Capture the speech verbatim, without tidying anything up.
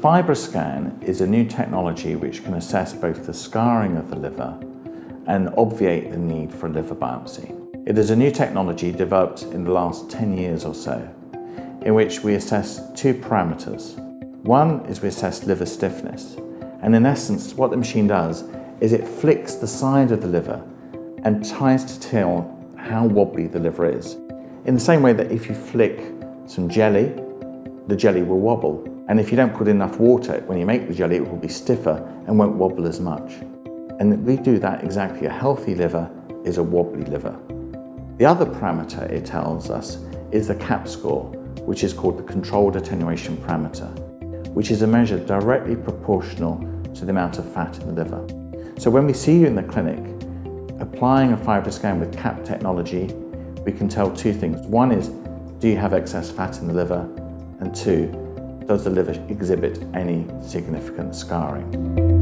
FibroScan is a new technology which can assess both the scarring of the liver and obviate the need for a liver biopsy. It is a new technology developed in the last ten years or so, in which we assess two parameters. One is we assess liver stiffness, and in essence what the machine does is it flicks the side of the liver and tries to tell how wobbly the liver is. In the same way that if you flick some jelly, the jelly will wobble, and if you don't put enough water when you make the jelly, it will be stiffer and won't wobble as much. And we do that exactly. A healthy liver is a wobbly liver. The other parameter it tells us is the C A P score, which is called the controlled attenuation parameter, which is a measure directly proportional to the amount of fat in the liver. So when we see you in the clinic, applying a FibroScan with C A P technology, we can tell two things. One is, do you have excess fat in the liver? And two, does the liver exhibit any significant scarring?